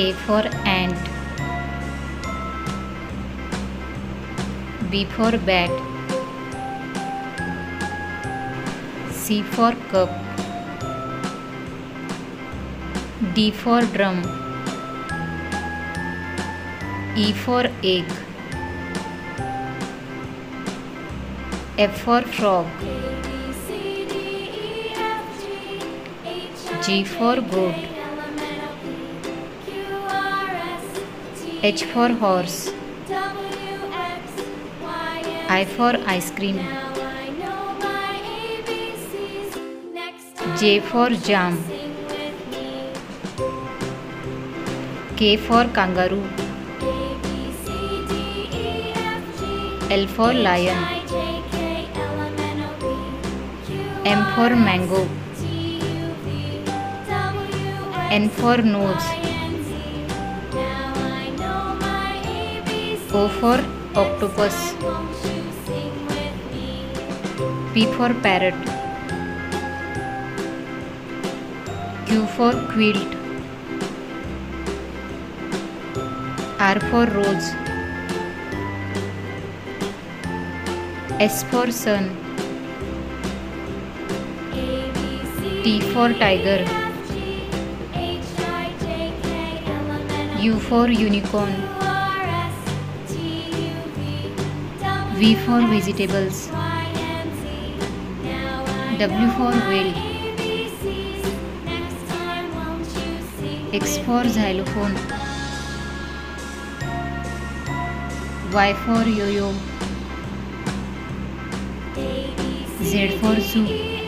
A for ant, B for bat, C for cup, D for drum, E for egg, F for frog, G for goat, H for horse, I for ice cream, J for jam, K for kangaroo, L for lion, M for mango, N for nose, O for octopus, P for parrot, Q for quilt, R for rose, S for sun, T for tiger, U for unicorn, V for vegetables, W for whale, X for xylophone, Y for yo-yo, Z for zoo.